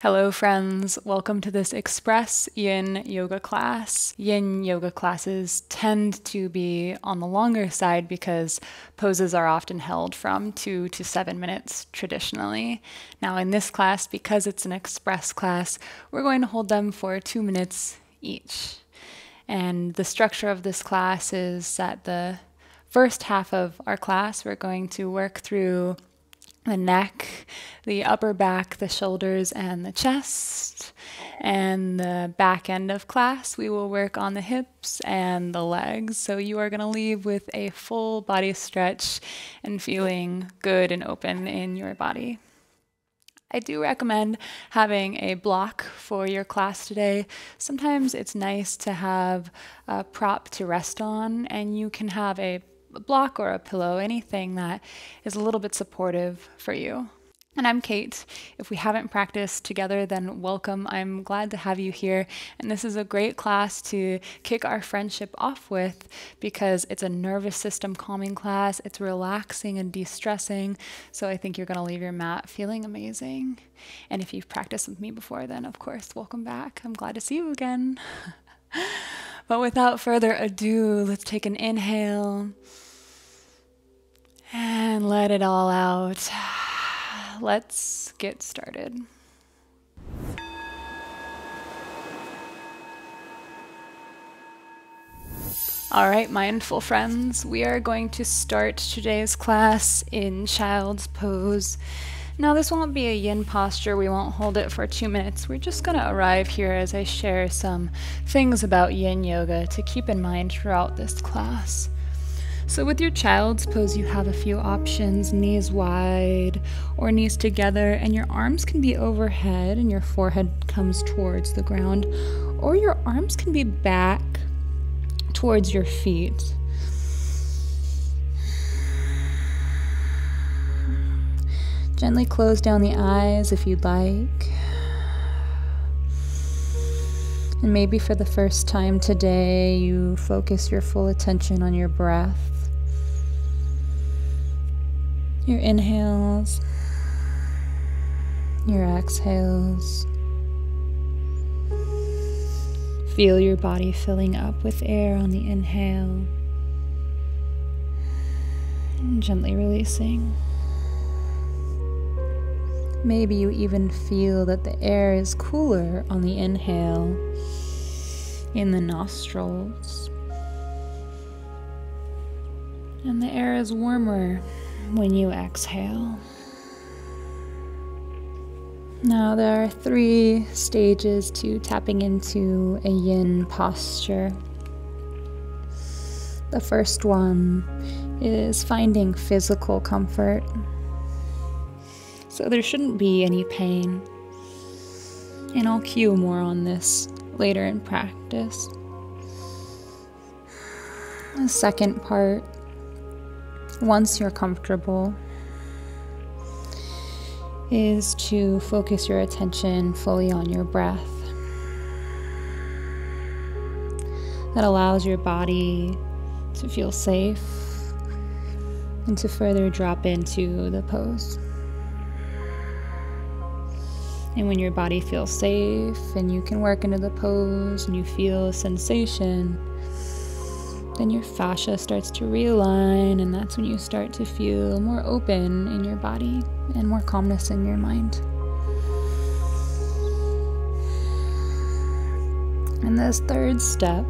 Hello friends, welcome to this express yin yoga class. Yin yoga classes tend to be on the longer side because poses are often held from 2 to 7 minutes traditionally. Now in this class, because it's an express class, we're going to hold them for 2 minutes each. And the structure of this class is that the first half of our class, we're going to work through the neck, the upper back, the shoulders, and the chest. And the back end of class, we will work on the hips and the legs. So you are going to leave with a full body stretch and feeling good and open in your body. I do recommend having a block for your class today. Sometimes it's nice to have a prop to rest on, and you can have a block or a pillow, anything that is a little bit supportive for you. And I'm Kate. If we haven't practiced together, then welcome. I'm glad to have you here. And this is a great class to kick our friendship off with because it's a nervous system calming class. It's relaxing and de-stressing. So I think you're going to leave your mat feeling amazing. And if you've practiced with me before, then of course, welcome back. I'm glad to see you again. But without further ado, let's take an inhale and let it all out. Let's get started. All right, mindful friends, we are going to start today's class in child's pose. Now this won't be a yin posture, we won't hold it for 2 minutes. We're just gonna arrive here as I share some things about yin yoga to keep in mind throughout this class. So with your child's pose, you have a few options, knees wide or knees together, and your arms can be overhead and your forehead comes towards the ground, or your arms can be back towards your feet. Gently close down the eyes if you'd like. And maybe for the first time today, you focus your full attention on your breath, your inhales, your exhales. Feel your body filling up with air on the inhale, and gently releasing. Maybe you even feel that the air is cooler on the inhale in the nostrils, and the air is warmer when you exhale. Now there are 3 stages to tapping into a yin posture. The first one is finding physical comfort. So there shouldn't be any pain. And I'll cue more on this later in practice. The second part, once you're comfortable, is to focus your attention fully on your breath. That allows your body to feel safe and to further drop into the pose. And when your body feels safe and you can work into the pose and you feel a sensation, then your fascia starts to realign, and that's when you start to feel more open in your body and more calmness in your mind. And this third step,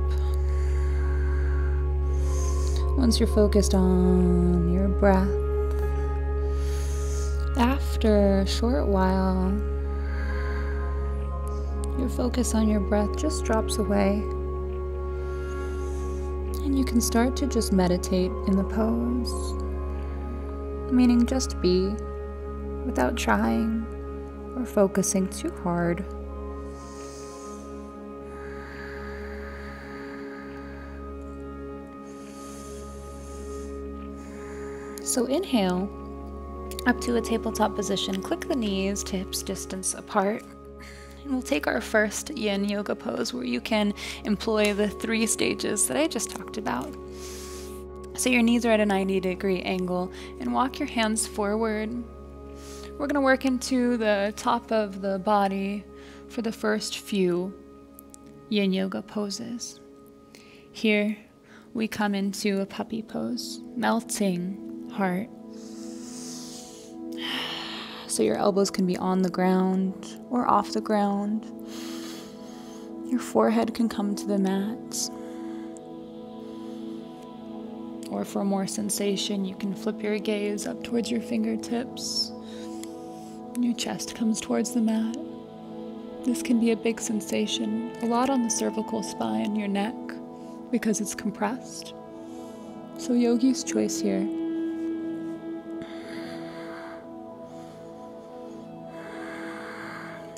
once you're focused on your breath, after a short while, your focus on your breath just drops away, and you can start to just meditate in the pose, meaning just be, without trying or focusing too hard. So inhale up to a tabletop position, click the knees to hips distance apart. We'll take our first yin yoga pose where you can employ the 3 stages that I just talked about. So your knees are at a 90-degree angle, and walk your hands forward, We're gonna work into the top of the body for the first few yin yoga poses. Here we come into a puppy pose, melting heart. So your elbows can be on the ground or off the ground. Your forehead can come to the mat. Or for more sensation, you can flip your gaze up towards your fingertips. Your chest comes towards the mat. This can be a big sensation, a lot on the cervical spine, your neck, because it's compressed. So yogi's choice here.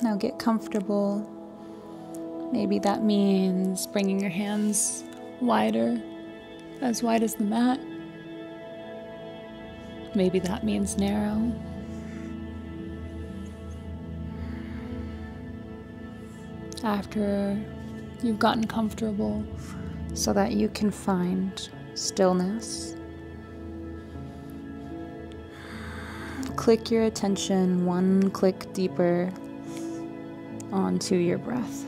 Now get comfortable. Maybe that means bringing your hands wider, as wide as the mat. Maybe that means narrow. After you've gotten comfortable, so that you can find stillness, click your attention one click deeper onto your breath.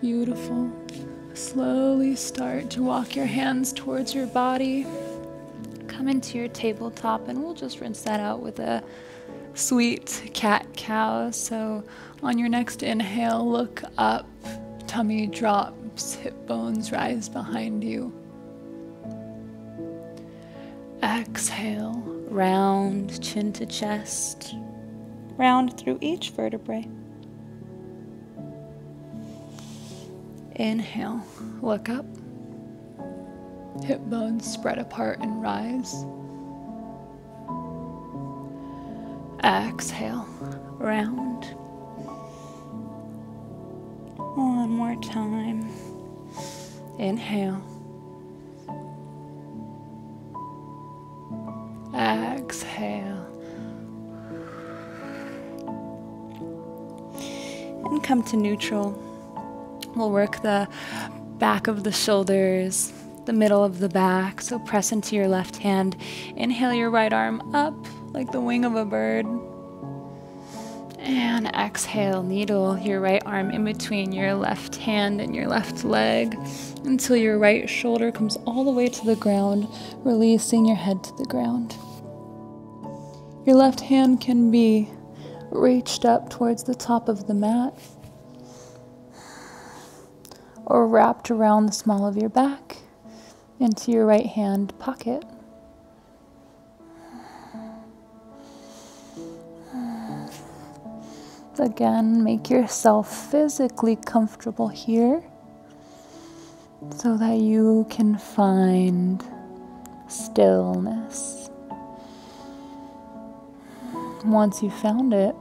Beautiful. Slowly start to walk your hands towards your body. Come into your tabletop, and we'll just rinse that out with a sweet cat-cow. So on your next inhale, look up, tummy drops, hip bones rise behind you. Exhale, round chin to chest, round through each vertebrae. Inhale, look up, hip bones spread apart and rise. Exhale, round. One more time. Inhale. Exhale. And come to neutral. We'll work the back of the shoulders, the middle of the back. So press into your left hand. Inhale your right arm up like the wing of a bird. And exhale, needle your right arm in between your left hand and your left leg until your right shoulder comes all the way to the ground, releasing your head to the ground. Your left hand can be reached up towards the top of the mat, or wrapped around the small of your back into your right hand pocket. Again, make yourself physically comfortable here so that you can find stillness. Once you've found it,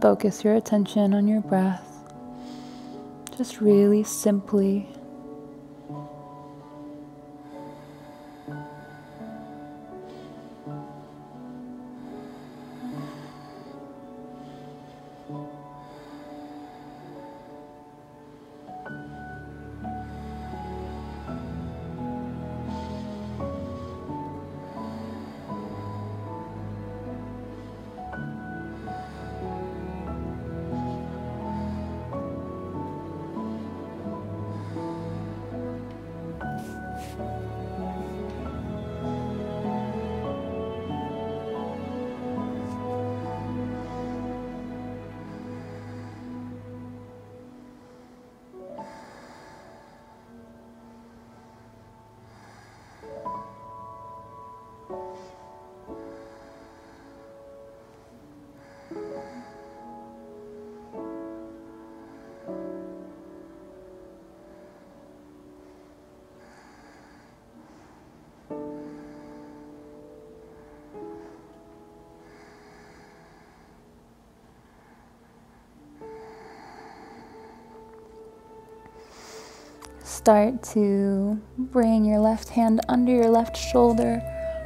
focus your attention on your breath, just really simply Start to bring your left hand under your left shoulder,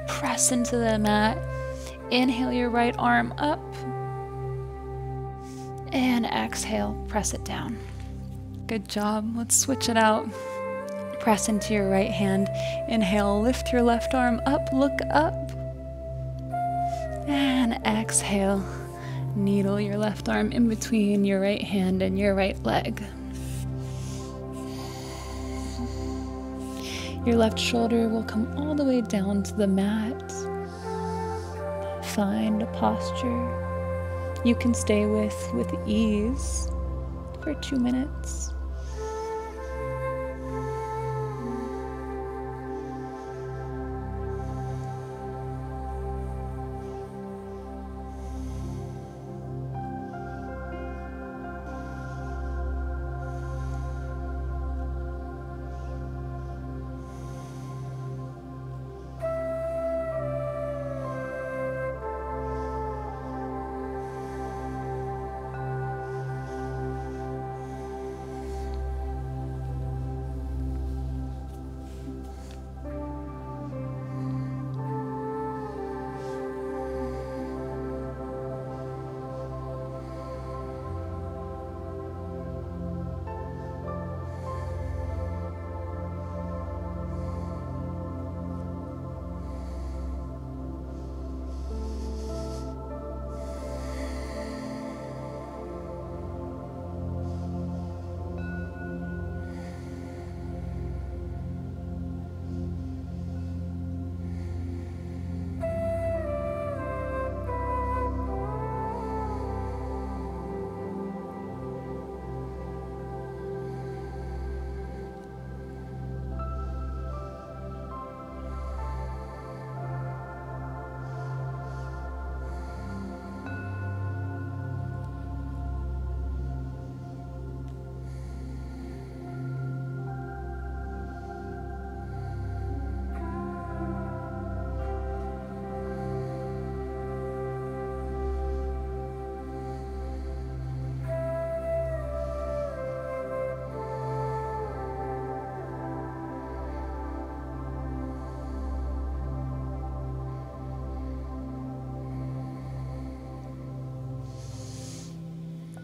press into the mat, inhale your right arm up, and exhale, press it down. Good job, let's switch it out. Press into your right hand, inhale, lift your left arm up, look up, and exhale, needle your left arm in between your right hand and your right leg. Your left shoulder will come all the way down to the mat. Find a posture you can stay with ease for 2 minutes.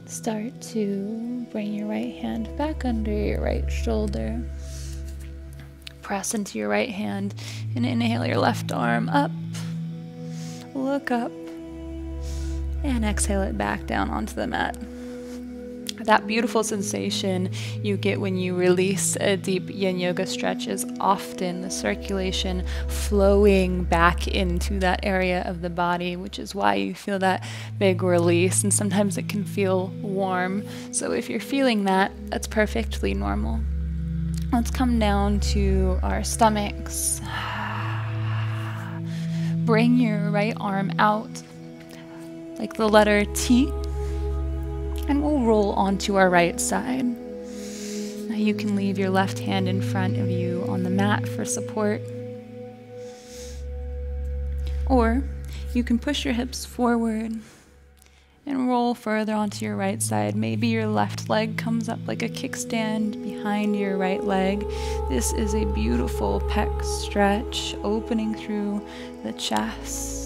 Start to bring your right hand back under your right shoulder. Press into your right hand and inhale your left arm up. Look up. And exhale it back down onto the mat. That beautiful sensation you get when you release a deep yin yoga stretch is often the circulation flowing back into that area of the body, which is why you feel that big release, and sometimes it can feel warm. So if you're feeling that, that's perfectly normal. Let's come down to our stomachs. Bring your right arm out like the letter T. And we'll roll onto our right side. Now you can leave your left hand in front of you on the mat for support. Or you can push your hips forward and roll further onto your right side. Maybe your left leg comes up like a kickstand behind your right leg. This is a beautiful pec stretch, opening through the chest.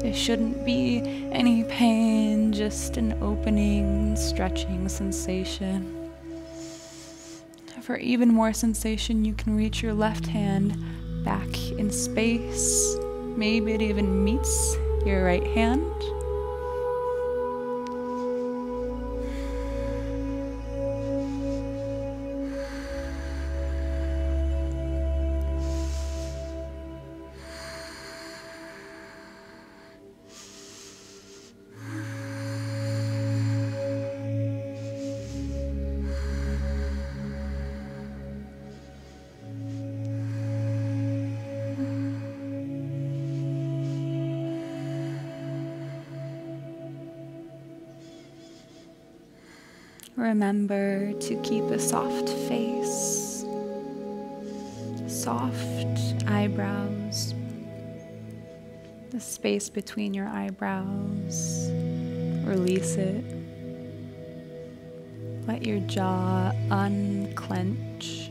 There shouldn't be any pain, just an opening, stretching sensation. For even more sensation, you can reach your left hand back in space. Maybe it even meets your right hand. Remember to keep a soft face, soft eyebrows, the space between your eyebrows, release it. Let your jaw unclench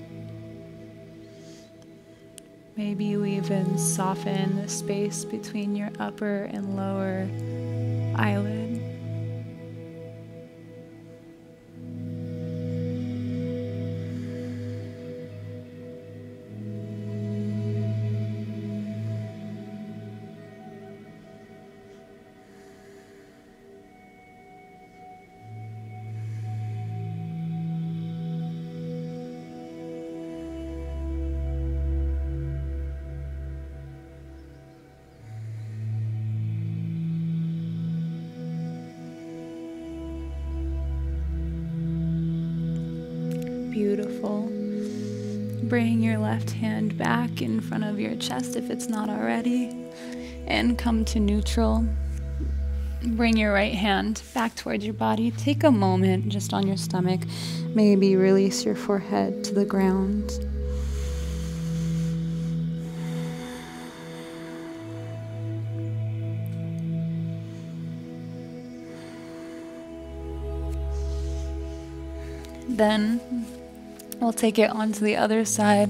Maybe you even soften the space between your upper and lower eyelid. Beautiful. Bring your left hand back in front of your chest if it's not already, and come to neutral. Bring your right hand back towards your body. Take a moment just on your stomach. Maybe release your forehead to the ground. Then we'll take it onto the other side.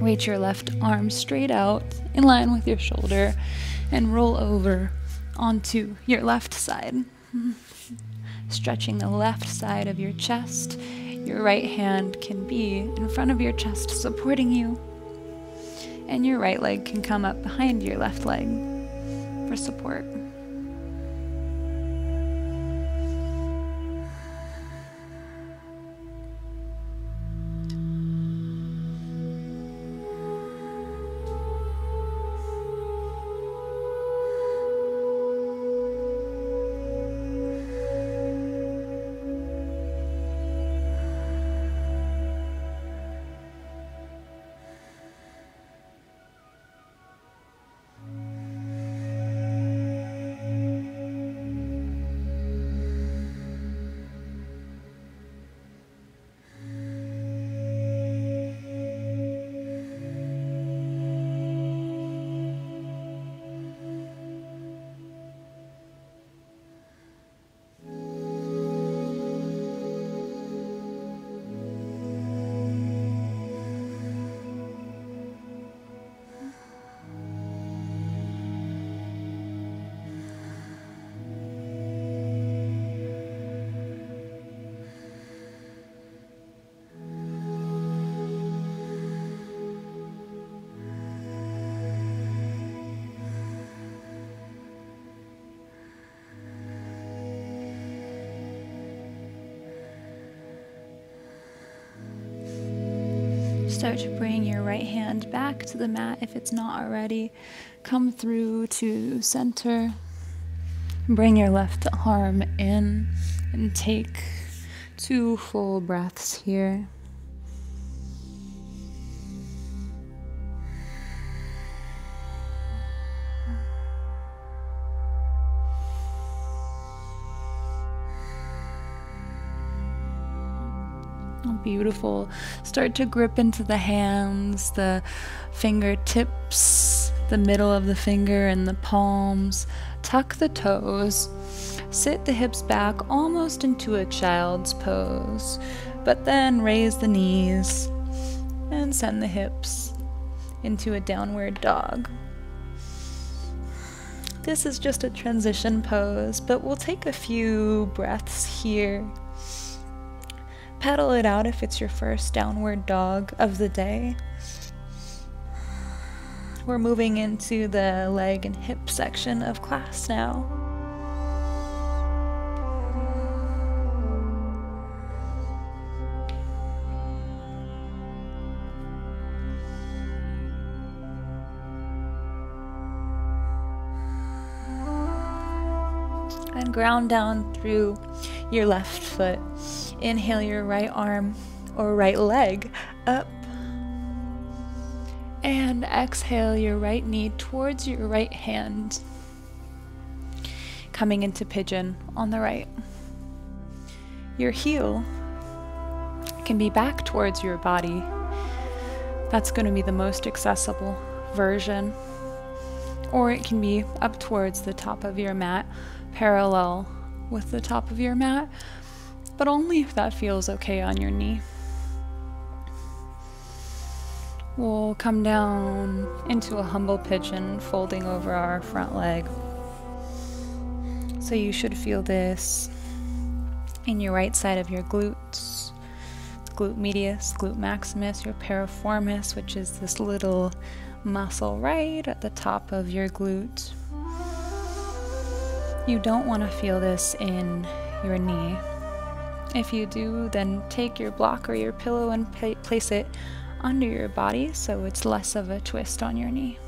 Reach your left arm straight out in line with your shoulder and roll over onto your left side. Stretching the left side of your chest. Your right hand can be in front of your chest supporting you, and your right leg can come up behind your left leg for support. Start to bring your right hand back to the mat if it's not already. Come through to center. Bring your left arm in and take 2 full breaths here. Beautiful. Start to grip into the hands, the fingertips, the middle of the finger and the palms. Tuck the toes. Sit the hips back almost into a child's pose, but then raise the knees and send the hips into a downward dog. This is just a transition pose, but we'll take a few breaths here. Pedal it out if it's your first downward dog of the day. We're moving into the leg and hip section of class now. And ground down through your left foot. Inhale your right arm or right leg up, and exhale your right knee towards your right hand, coming into pigeon on the right. Your heel can be back towards your body. That's going to be the most accessible version, or it can be up towards the top of your mat, parallel with the top of your mat, but only if that feels okay on your knee. We'll come down into a humble pigeon, folding over our front leg. So you should feel this in your right side of your glutes, glute medius, glute maximus, your piriformis, which is this little muscle right at the top of your glute. You don't want to feel this in your knee. If you do, then take your block or your pillow and place it under your body so it's less of a twist on your knee.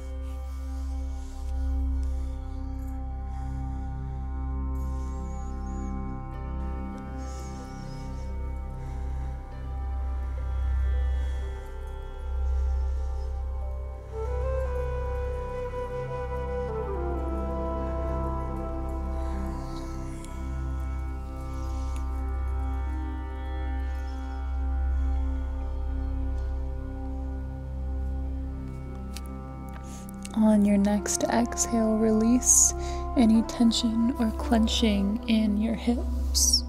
On your next exhale, release any tension or clenching in your hips.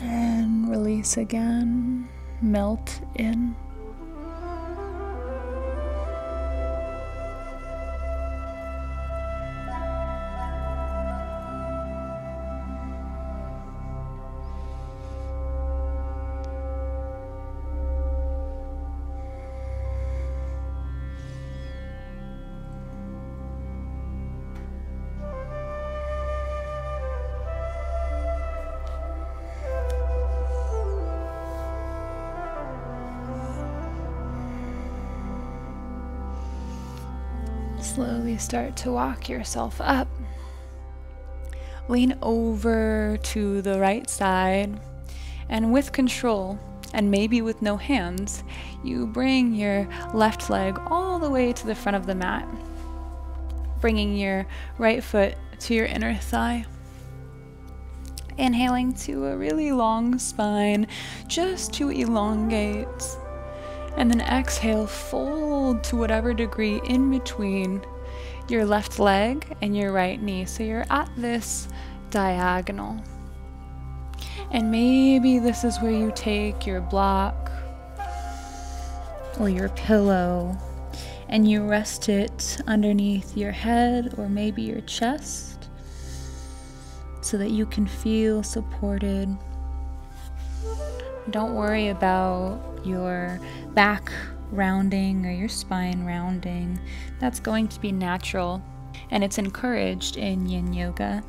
And release again, melt in. Slowly start to walk yourself up. Lean over to the right side, and with control, and maybe with no hands, you bring your left leg all the way to the front of the mat, bringing your right foot to your inner thigh. Inhaling to a really long spine, just to elongate. And then exhale, fold to whatever degree in between your left leg and your right knee. So you're at this diagonal. And maybe this is where you take your block or your pillow and you rest it underneath your head or maybe your chest so that you can feel supported. Don't worry about your back rounding or your spine rounding. That's going to be natural, and it's encouraged in yin yoga.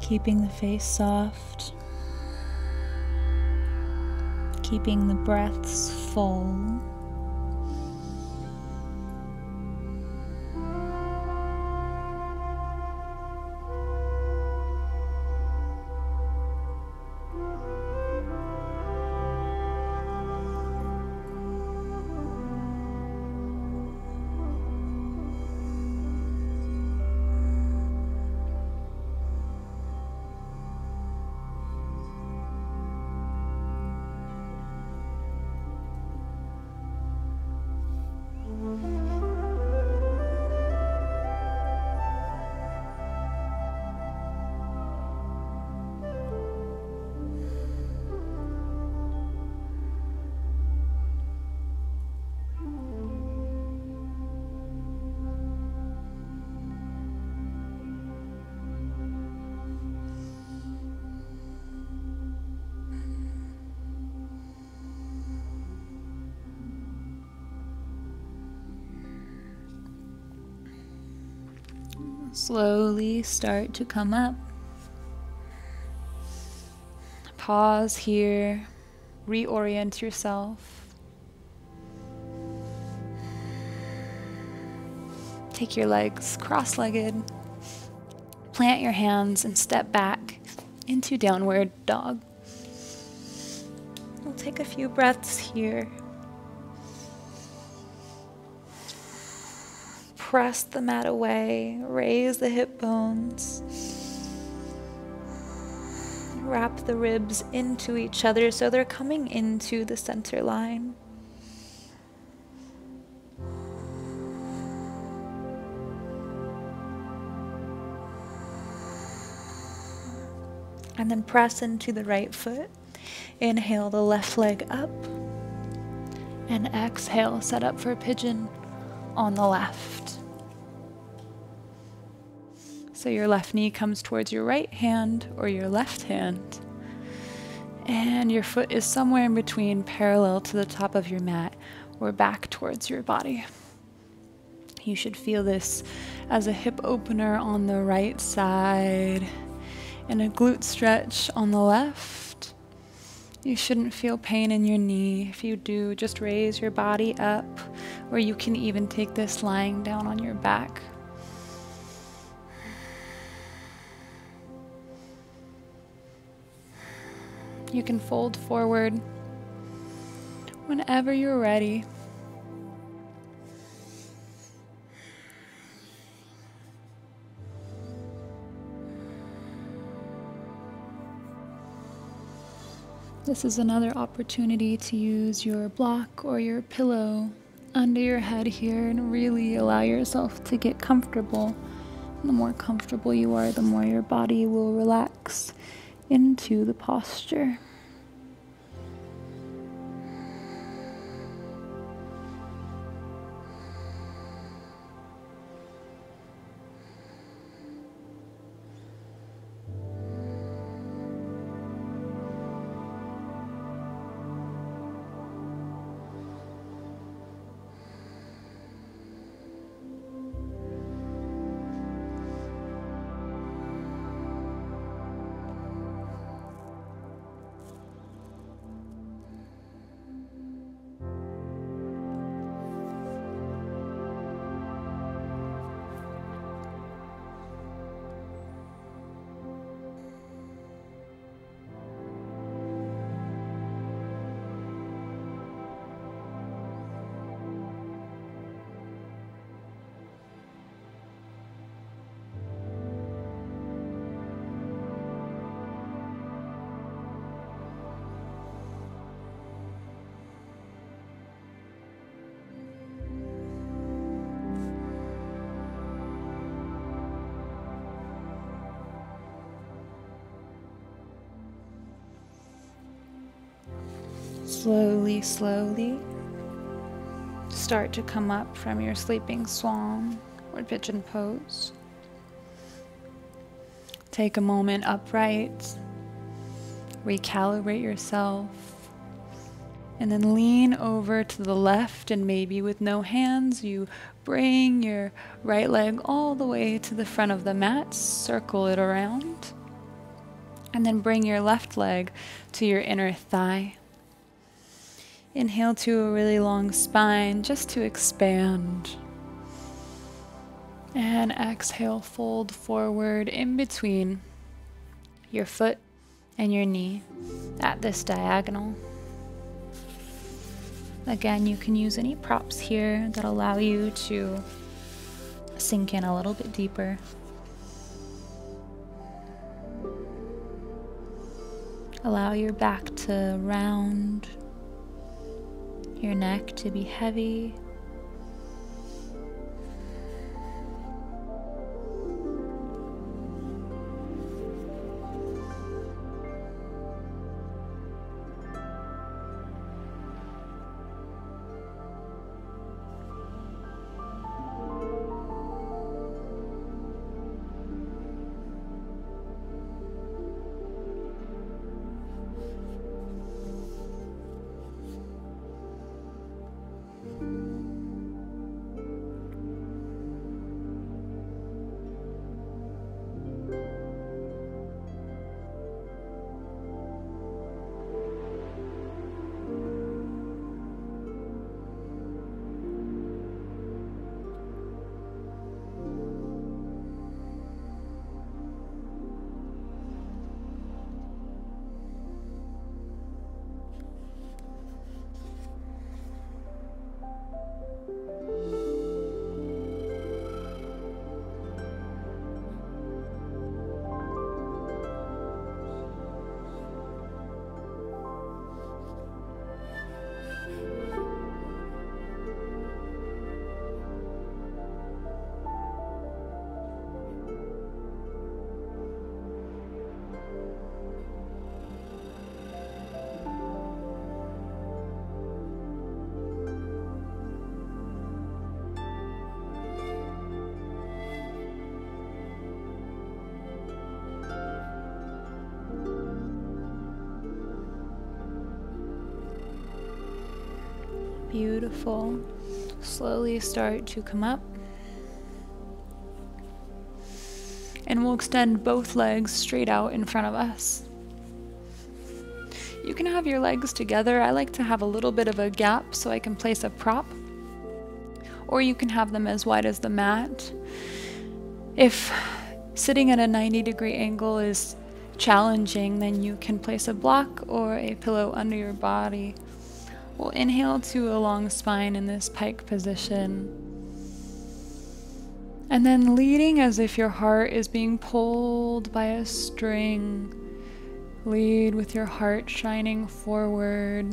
Keeping the face soft, keeping the breaths full. Slowly start to come up. Pause here, reorient yourself. Take your legs cross-legged, plant your hands and step back into downward dog. We'll take a few breaths here. Press the mat away, raise the hip bones. Wrap the ribs into each other so they're coming into the center line. And then press into the right foot. Inhale the left leg up. And exhale, set up for pigeon on the left. So your left knee comes towards your right hand or your left hand. And your foot is somewhere in between, parallel to the top of your mat or back towards your body. You should feel this as a hip opener on the right side and a glute stretch on the left. You shouldn't feel pain in your knee. If you do, just raise your body up, or you can even take this lying down on your back. You can fold forward whenever you're ready. This is another opportunity to use your block or your pillow under your head here and really allow yourself to get comfortable. And the more comfortable you are, the more your body will relax into the posture. Slowly, slowly start to come up from your sleeping swan or pigeon pose. Take a moment upright, recalibrate yourself, and then lean over to the left, and maybe with no hands, you bring your right leg all the way to the front of the mat, circle it around, and then bring your left leg to your inner thigh. Inhale to a really long spine, just to expand. And exhale, fold forward in between your foot and your knee at this diagonal. Again, you can use any props here that allow you to sink in a little bit deeper. Allow your back to round. Your neck to be heavy. beautiful. Slowly start to come up. And we'll extend both legs straight out in front of us. You can have your legs together. I like to have a little bit of a gap so I can place a prop. Or you can have them as wide as the mat. If sitting at a 90-degree angle is challenging, then you can place a block or a pillow under your body. We'll inhale to a long spine in this pike position. And then leading as if your heart is being pulled by a string. Lead with your heart shining forward.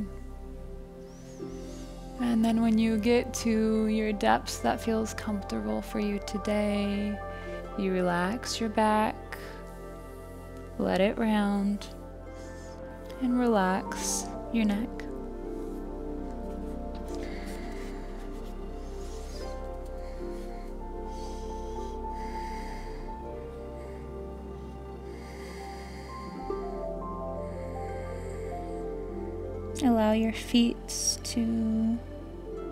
And then when you get to your depths that feels comfortable for you today, you relax your back, let it round, and relax your neck. Allow your feet to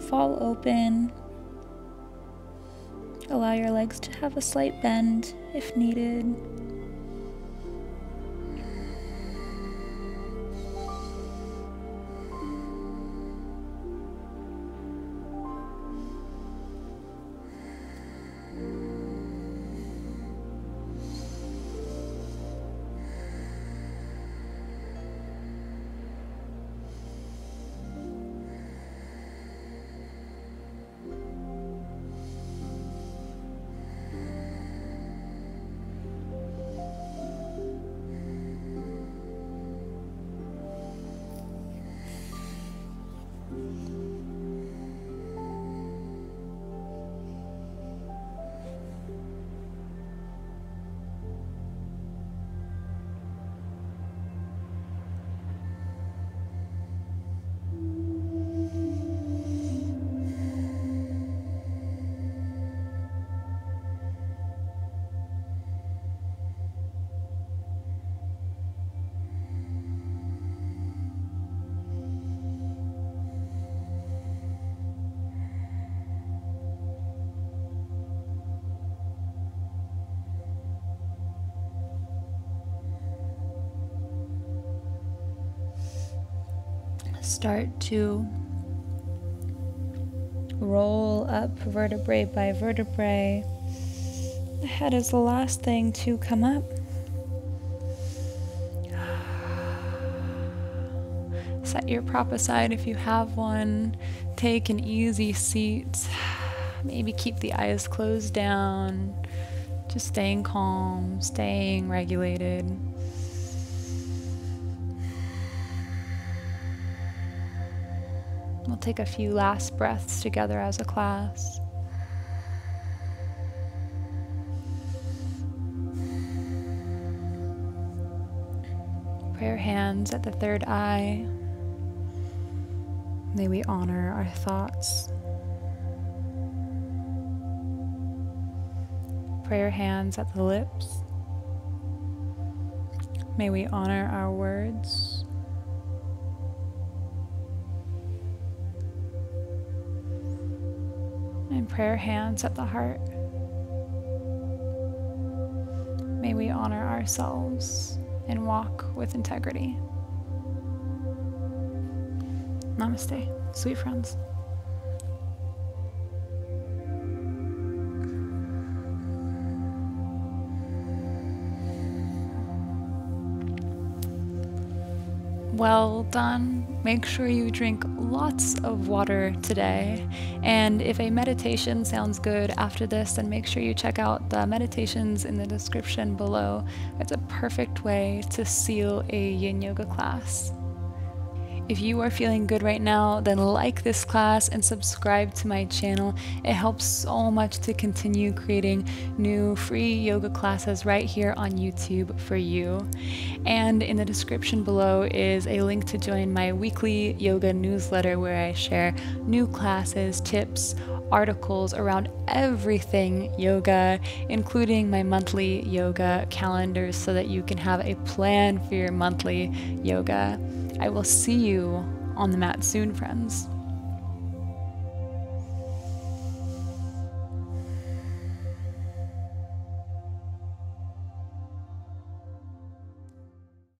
fall open. Allow your legs to have a slight bend if needed. Start to roll up vertebrae by vertebrae. The head is the last thing to come up. Set your prop aside if you have one. Take an easy seat. Maybe keep the eyes closed down. Just staying calm, staying regulated. We'll take a few last breaths together as a class. Put our hands at the third eye. May we honor our thoughts. Put our hands at the lips. May we honor our words. And prayer hands at the heart. May we honor ourselves and walk with integrity. Namaste, sweet friends. Well done. Make sure you drink lots of water today. And if a meditation sounds good after this, then make sure you check out the meditations in the description below. It's a perfect way to seal a yin yoga class. If you are feeling good right now, then like this class and subscribe to my channel. It helps so much to continue creating new free yoga classes right here on YouTube for you. And in the description below is a link to join my weekly yoga newsletter where I share new classes, tips, articles around everything yoga, including my monthly yoga calendars so that you can have a plan for your monthly yoga. I will see you on the mat soon, friends.